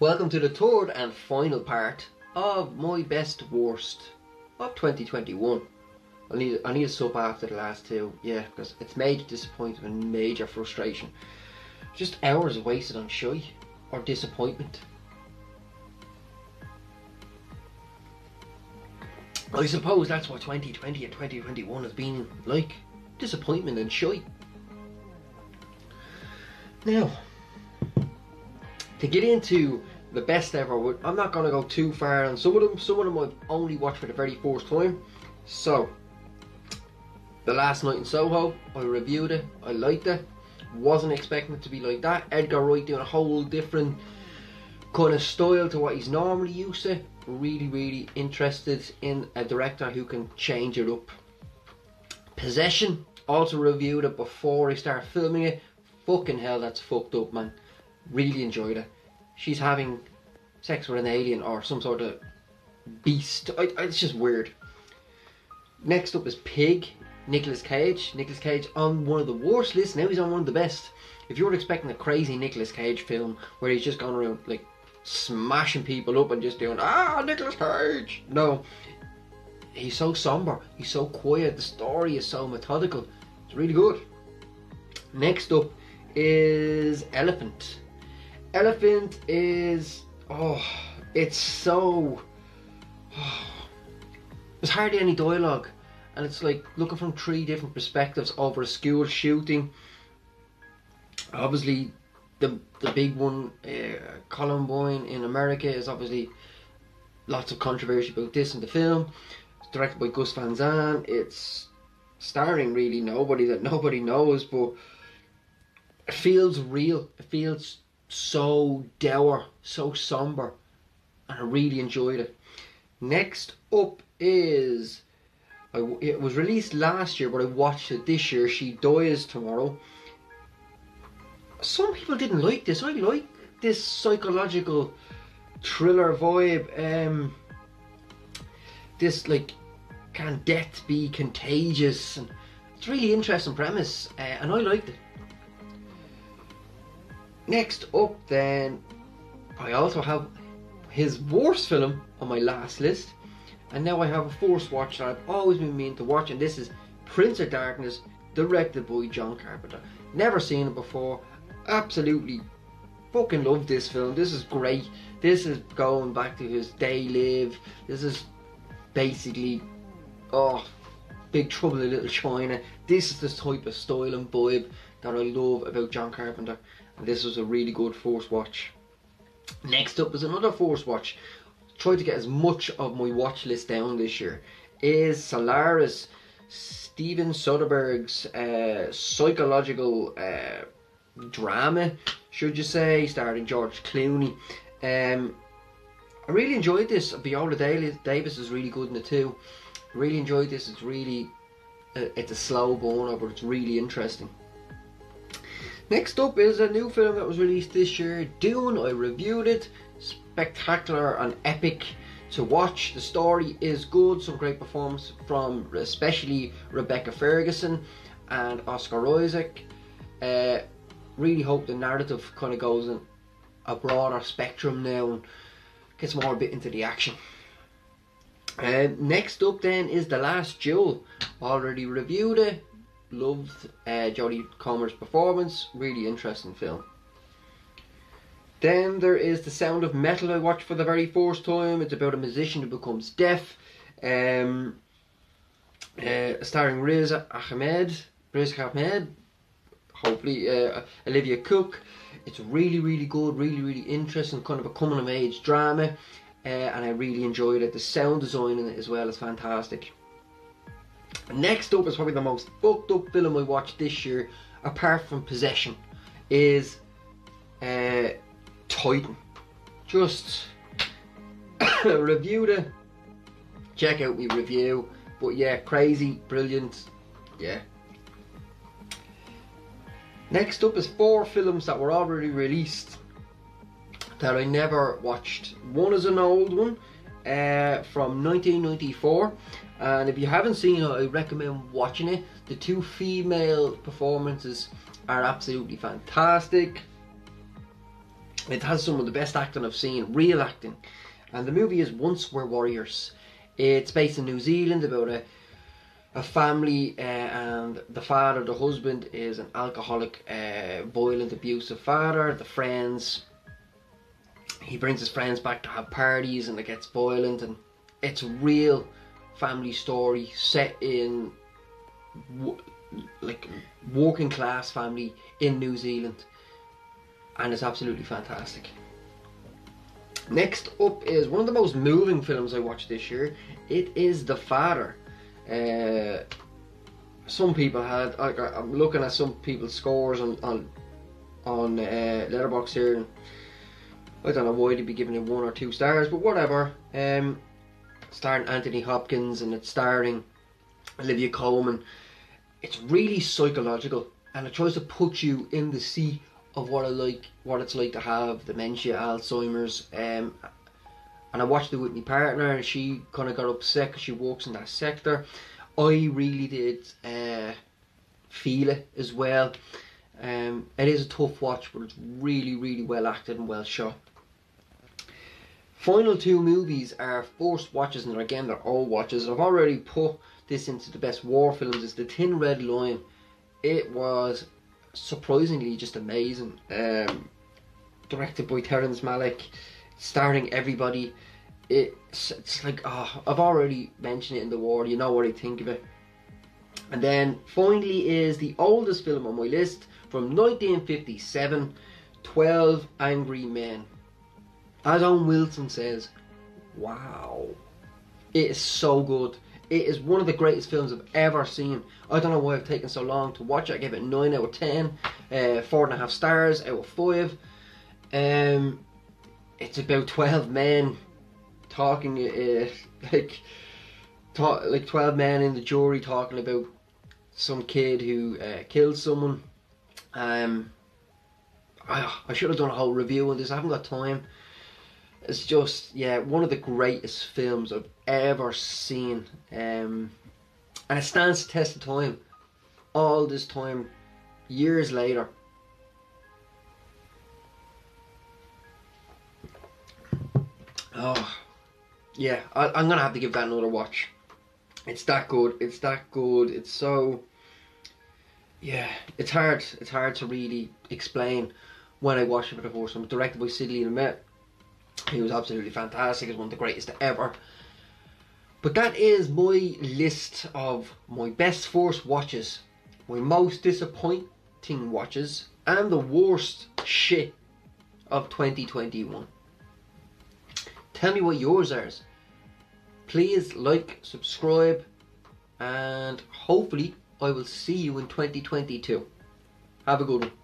Welcome to the third and final part of my best worst of 2021. I need a sub after the last two, yeah, because it's major disappointment and major frustration. Just hours wasted on shy or disappointment. I suppose that's what 2020 and 2021 has been like. Disappointment and shy. Now, to get into the best ever, I'm not going to go too far on some of them. Some of them I've only watched for the very first time. So, The Last Night in Soho, I reviewed it, I liked it. Wasn't expecting it to be like that. Edgar Wright doing a whole different kind of style to what he's normally used to. Really, really interested in a director who can change it up. Possession, also reviewed it before I started filming it. Fucking hell, that's fucked up, man. Really enjoyed it. She's having sex with an alien or some sort of beast. It's just weird. Next up is Pig, Nicolas Cage. Nicolas Cage on one of the worst lists, now he's on one of the best. If you were expecting a crazy Nicolas Cage film where he's just gone around like smashing people up and just doing, ah, Nicolas Cage. No, he's so somber, he's so quiet, the story is so methodical. It's really good. Next up is Elephant. Elephant is, oh, it's so, oh, there's hardly any dialogue and it's like looking from three different perspectives over a school shooting. Obviously the big one, Columbine in America, is obviously lots of controversy about this in the film. It's directed by Gus Van Sant. It's starring really nobody that nobody knows, but it feels real. It feels so dour, so somber, and I really enjoyed it. Next up is, it was released last year, but I watched it this year, She Dies Tomorrow. Some people didn't like this. I like this psychological thriller vibe. This like, can death be contagious? And it's a really interesting premise, and I liked it. Next up then, I also have his worst film on my last list, and now I have a first watch that I've always been meaning to watch, and this is Prince of Darkness, directed by John Carpenter. Never seen it before, absolutely fucking love this film. This is great. This is going back to his They Live. This is basically, oh, Big Trouble in Little China. This is the type of style and vibe that I love about John Carpenter. This was a really good force watch. Next up is another force watch. Tried to get as much of my watch list down this year. Is Solaris, Steven Soderbergh's psychological drama, should you say, starring George Clooney. I really enjoyed this. Viola Davis is really good in it too. Really enjoyed this. It's really, it's a slow burner, but it's really interesting. Next up is a new film that was released this year, Dune. I reviewed it. Spectacular and epic to watch. The story is good. Some great performances from especially Rebecca Ferguson and Oscar Isaac. Really hope the narrative kind of goes in a broader spectrum now and gets more a bit into the action. Next up then is The Last Duel. Already reviewed it. Loved Jodie Comer's performance. Really interesting film. Then there is The Sound of Metal, I watched for the very first time. It's about a musician who becomes deaf. Starring Riz Ahmed, hopefully Olivia Cook. It's really, really good, really, really interesting, kind of a coming of age drama, and I really enjoyed it. The sound design in it as well is fantastic. Next up is probably the most fucked up film I watched this year, apart from Possession, is Titan. Just reviewed it. Check out my review. But yeah, crazy, brilliant, yeah. Next up is four films that were already released that I never watched. One is an old one from 1994. And if you haven't seen it, I recommend watching it. The two female performances are absolutely fantastic. It has some of the best acting I've seen, real acting. And the movie is Once Were Warriors. It's based in New Zealand about a family, and the father, the husband, is an alcoholic, violent, abusive father. The friends, he brings his friends back to have parties and it gets violent, and it's a real family story set in like working class family in New Zealand, and it's absolutely fantastic. Next up is one of the most moving films I watched this year. It is The Father. Some people had, I'm looking at some people's scores on Letterboxd here, and I don't know why they'd be giving it 1 or 2 stars, but whatever. Starring Anthony Hopkins, and it's starring Olivia Colman. It's really psychological, and it tries to put you in the seat of what it's like to have dementia, Alzheimer's. And I watched it with my partner, and she kind of got upset because she works in that sector. I really did feel it as well. It is a tough watch, but it's really, really well acted and well shot. Final two movies are forced watches, and again, they're all watches. I've already put this into the best war films. It's The Thin Red Line. It was surprisingly just amazing. Directed by Terrence Malick, starring everybody. It's like, oh, I've already mentioned it in the war, you know what I think of it. And then finally is the oldest film on my list, from 1957, 12 Angry Men. As Owen Wilson says, wow, it is so good. It is one of the greatest films I've ever seen. I don't know why I've taken so long to watch it. I gave it 9 out of 10, 4.5 stars out of 5. It's about 12 men talking, like 12 men in the jury talking about some kid who killed someone. I should have done a whole review on this, I haven't got time. It's just, yeah, one of the greatest films I've ever seen. And it stands the test of time. All this time, years later. Oh, yeah, I'm going to have to give that another watch. It's that good, it's that good, it's so... Yeah, it's hard to really explain when I watched it for the first time. Directed by Sidley Lumet. He was absolutely fantastic. He's one of the greatest ever. But that is my list of my best forced watches, my most disappointing watches, and the worst shit of 2021. Tell me what yours are. Please like, subscribe, and hopefully I will see you in 2022. Have a good one.